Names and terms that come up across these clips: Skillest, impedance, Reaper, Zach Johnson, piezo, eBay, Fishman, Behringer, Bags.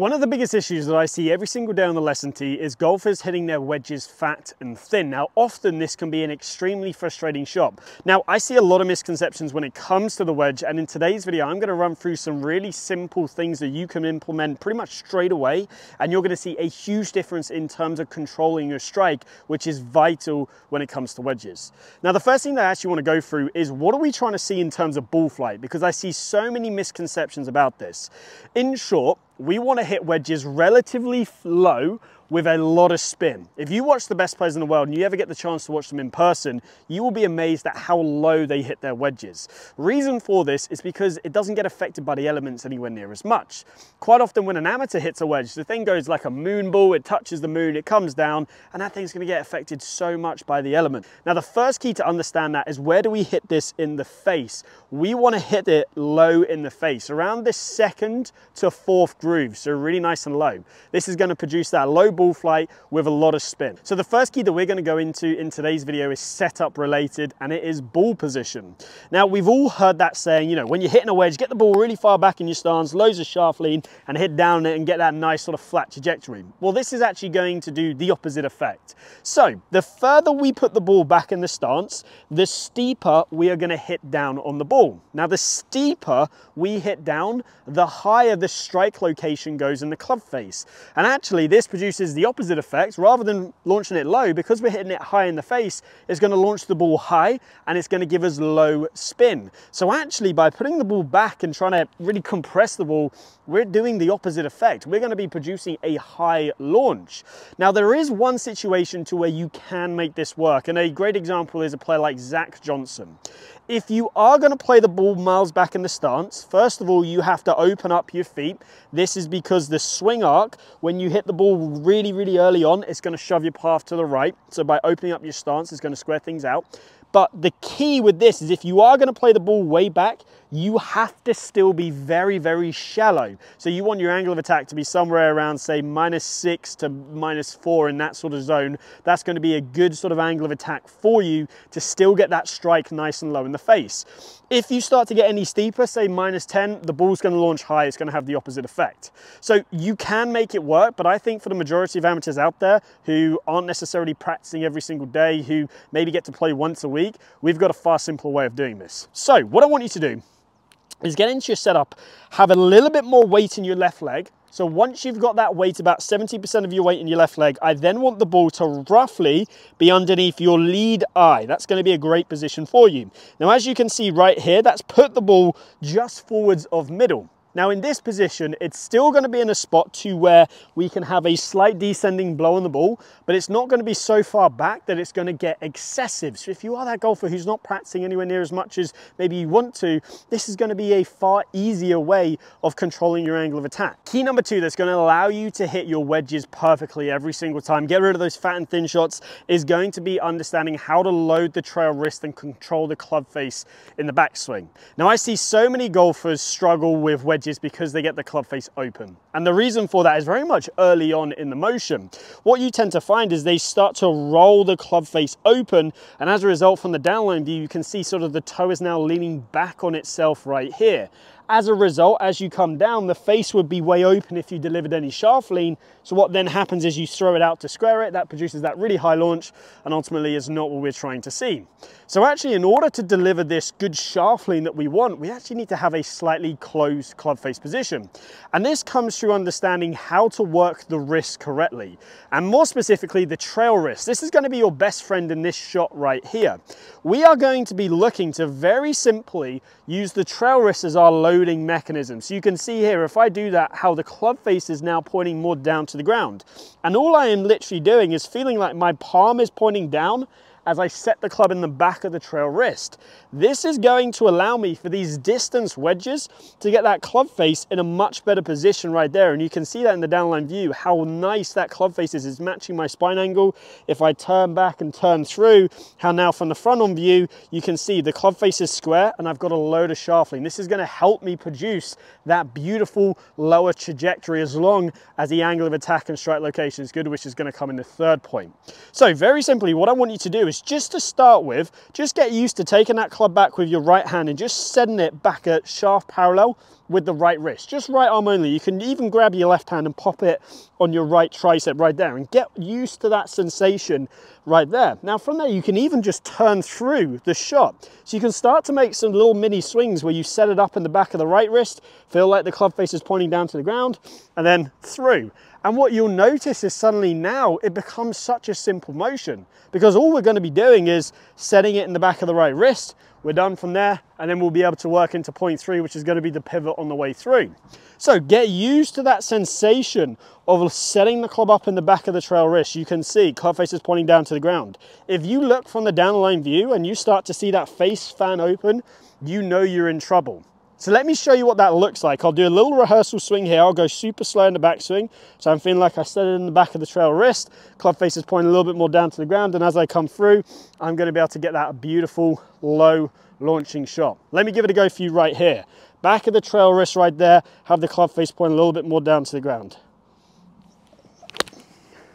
One of the biggest issues that I see every single day on the lesson tee is golfers hitting their wedges fat and thin. Now, often this can be an extremely frustrating shot. Now, I see a lot of misconceptions when it comes to the wedge, and in today's video, I'm gonna run through some really simple things that you can implement pretty much straight away, and you're gonna see a huge difference in terms of controlling your strike, which is vital when it comes to wedges. Now, the first thing that I actually wanna go through is what are we trying to see in terms of ball flight? Because I see so many misconceptions about this. In short, we want to hit wedges relatively low with a lot of spin. If you watch the best players in the world and you ever get the chance to watch them in person, you will be amazed at how low they hit their wedges. Reason for this is because it doesn't get affected by the elements anywhere near as much. Quite often when an amateur hits a wedge, the thing goes like a moon ball, it touches the moon, it comes down, and that thing's gonna get affected so much by the element. Now the first key to understand that is where do we hit this in the face? We wanna hit it low in the face, around this 2nd to 4th groove, so really nice and low. This is gonna produce that low ball flight with a lot of spin. So the first key that we're going to go into in today's video is setup related, and it is ball position. Now we've all heard that saying, you know, when you're hitting a wedge, get the ball really far back in your stance, loads of shaft lean, and hit down it and get that nice sort of flat trajectory. Well, this is actually going to do the opposite effect. So the further we put the ball back in the stance, the steeper we are going to hit down on the ball. Now the steeper we hit down, the higher the strike location goes in the club face. And actually this produces the opposite effect. Rather than launching it low, because we're hitting it high in the face, it's going to launch the ball high and it's going to give us low spin. So actually by putting the ball back and trying to really compress the ball, we're doing the opposite effect. We're going to be producing a high launch. Now there is one situation to where you can make this work, and a great example is a player like Zach Johnson. If you are going to play the ball miles back in the stance, first of all you have to open up your feet. This is because the swing arc, when you hit the ball really early on, it's going to shove your path to the right. So by opening up your stance, it's going to square things out. But the key with this is if you are going to play the ball way back, you have to still be very shallow. So you want your angle of attack to be somewhere around, say, -6 to -4 in that sort of zone. That's going to be a good sort of angle of attack for you to still get that strike nice and low in the face. If you start to get any steeper, say -10, the ball's going to launch high. It's going to have the opposite effect. So you can make it work, but I think for the majority of amateurs out there who aren't necessarily practicing every single day, who maybe get to play once a week, we've got a far simpler way of doing this. So what I want you to do is get into your setup, have a little bit more weight in your left leg. So once you've got that weight, about 70% of your weight in your left leg, I then want the ball to roughly be underneath your lead eye. That's going to be a great position for you. Now, as you can see right here, that's put the ball just forwards of middle. Now in this position, it's still going to be in a spot to where we can have a slight descending blow on the ball, but it's not going to be so far back that it's going to get excessive. So if you are that golfer who's not practicing anywhere near as much as maybe you want to, this is going to be a far easier way of controlling your angle of attack. Key number two that's going to allow you to hit your wedges perfectly every single time, get rid of those fat and thin shots, is going to be understanding how to load the trail wrist and control the club face in the backswing. Now I see so many golfers struggle with wedges because they get the club face open. And the reason for that is very much early on in the motion. What you tend to find is they start to roll the club face open, and as a result from the downline view, you can see sort of the toe is now leaning back on itself right here. As a result, as you come down, the face would be way open if you delivered any shaft lean. So what then happens is you throw it out to square it, that produces that really high launch, and ultimately is not what we're trying to see. So actually, in order to deliver this good shaft lean that we want, we actually need to have a slightly closed club face position. And this comes through understanding how to work the wrist correctly. And more specifically, the trail wrist. This is going to be your best friend in this shot right here. We are going to be looking to very simply use the trail wrist as our load mechanism. So you can see here, if I do that, how the club face is now pointing more down to the ground. And all I am literally doing is feeling like my palm is pointing down as I set the club in the back of the trail wrist. This is going to allow me for these distance wedges to get that club face in a much better position right there. And you can see that in the downline view, how nice that club face is. It's matching my spine angle. If I turn back and turn through, how now from the front on view, you can see the club face is square and I've got a load of shaft lean. This is going to help me produce that beautiful lower trajectory as long as the angle of attack and strike location is good, which is going to come in the third point. So very simply, what I want you to do is just to start with, just get used to taking that club back with your right hand and just setting it back at shaft parallel with the right wrist, just right arm only. You can even grab your left hand and pop it on your right tricep right there and get used to that sensation right there. Now from there, you can even just turn through the shot. So you can start to make some little mini swings where you set it up in the back of the right wrist, feel like the club face is pointing down to the ground, and then through. And what you'll notice is suddenly now it becomes such a simple motion, because all we're going to be doing is setting it in the back of the right wrist. We're done from there, and then we'll be able to work into point three, which is going to be the pivot on the way through. So get used to that sensation of setting the club up in the back of the trail wrist. You can see club face is pointing down to the ground. If you look from the downline view and you start to see that face fan open, you know you're in trouble. So let me show you what that looks like. I'll do a little rehearsal swing here. I'll go super slow in the backswing. So I'm feeling like I set it in the back of the trail wrist. Club face is pointing a little bit more down to the ground. And as I come through, I'm going to be able to get that beautiful low launching shot. Let me give it a go for you right here. Back of the trail wrist right there. Have the club face point a little bit more down to the ground.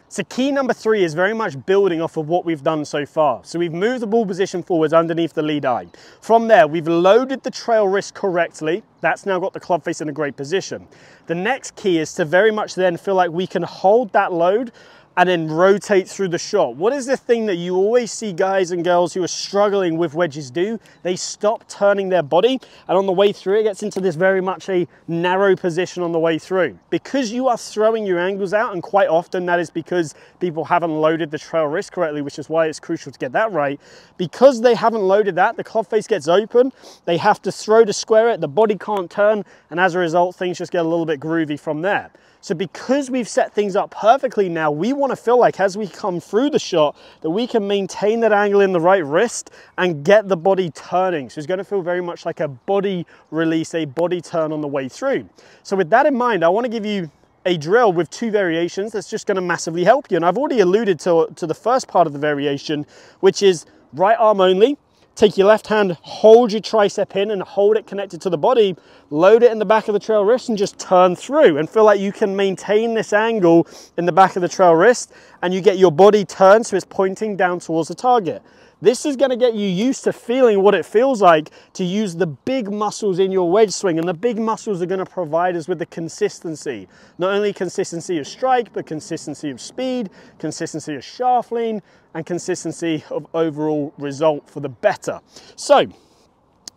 So key number three is very much building off of what we've done so far. So we've moved the ball position forwards underneath the lead eye. From there, we've loaded the trail wrist correctly. That's now got the club face in a great position. The next key is to very much then feel like we can hold that load and then rotate through the shot. What is the thing that you always see guys and girls who are struggling with wedges do? They stop turning their body, and on the way through, it gets into this very much a narrow position on the way through. Because you are throwing your angles out, and quite often that is because people haven't loaded the trail wrist correctly, which is why it's crucial to get that right. Because they haven't loaded that, the club face gets open, they have to throw to square it, the body can't turn, and as a result, things just get a little bit groovy from there. So because we've set things up perfectly now, we want to feel like as we come through the shot that we can maintain that angle in the right wrist and get the body turning. So it's going to feel very much like a body release, a body turn on the way through. So with that in mind, I want to give you a drill with two variations that's just going to massively help you. And I've already alluded to the first part of the variation, which is right arm only. Take your left hand, hold your tricep in and hold it connected to the body, load it in the back of the trail wrist and just turn through and feel like you can maintain this angle in the back of the trail wrist and you get your body turned so it's pointing down towards the target. This is going to get you used to feeling what it feels like to use the big muscles in your wedge swing, and the big muscles are going to provide us with the consistency. Not only consistency of strike, but consistency of speed, consistency of shaft lean, and consistency of overall result for the better. So,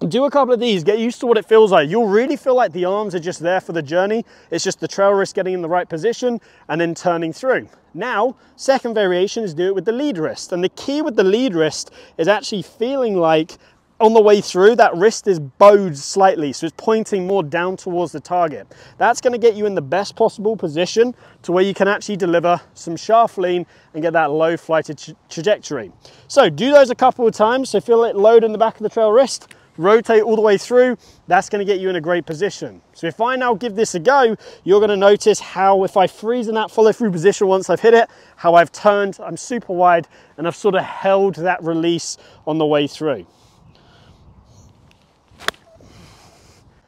do a couple of these, get used to what it feels like. You'll really feel like the arms are just there for the journey. It's just the trail wrist getting in the right position and then turning through. Now, second variation is do it with the lead wrist. And the key with the lead wrist is actually feeling like on the way through, that wrist is bowed slightly, so it's pointing more down towards the target. That's going to get you in the best possible position to where you can actually deliver some shaft lean and get that low flighted trajectory. So do those a couple of times. So feel it load in the back of the trail wrist, rotate all the way through. That's going to get you in a great position. So if I now give this a go, you're going to notice how if I freeze in that follow through position once I've hit it, how I've turned, I'm super wide, and I've sort of held that release on the way through.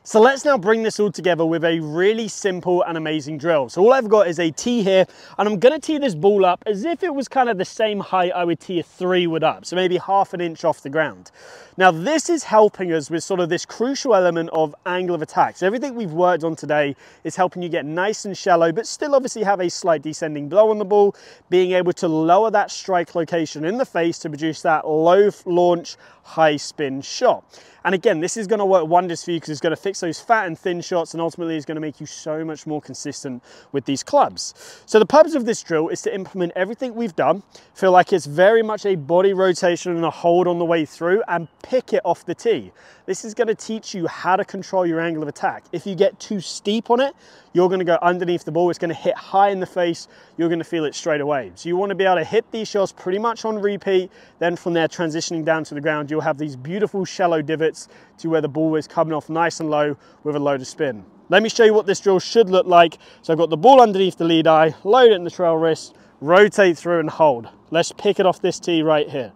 So let's now bring this all together with a really simple and amazing drill. So all I've got is a tee here, and I'm going to tee this ball up as if it was kind of the same height I would tee a 3-wood up, so maybe half an inch off the ground. Now this is helping us with sort of this crucial element of angle of attack. So everything we've worked on today is helping you get nice and shallow, but still obviously have a slight descending blow on the ball, being able to lower that strike location in the face to produce that low launch, high spin shot. And again, this is going to work wonders for you because it's going to fix those fat and thin shots, and ultimately is going to make you so much more consistent with these clubs. So the purpose of this drill is to implement everything we've done, feel like it's very much a body rotation and a hold on the way through, and pick it off the tee. This is going to teach you how to control your angle of attack. If you get too steep on it, you're going to go underneath the ball, it's going to hit high in the face, you're going to feel it straight away. So you want to be able to hit these shots pretty much on repeat, then from there transitioning down to the ground, you'll have these beautiful shallow divots to where the ball is coming off nice and low with a load of spin. Let me show you what this drill should look like. So I've got the ball underneath the lead eye, load it in the trail wrist, rotate through and hold. Let's pick it off this tee right here.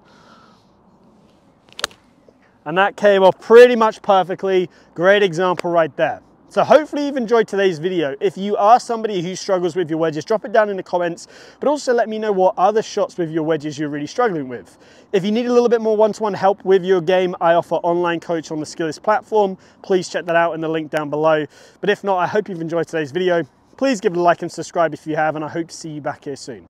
And that came off pretty much perfectly. Great example right there. So hopefully you've enjoyed today's video. If you are somebody who struggles with your wedges, drop it down in the comments, but also let me know what other shots with your wedges you're really struggling with. If you need a little bit more one-to-one help with your game, I offer online coach on the Skillest platform. Please check that out in the link down below. But if not, I hope you've enjoyed today's video. Please give it a like and subscribe if you have, and I hope to see you back here soon.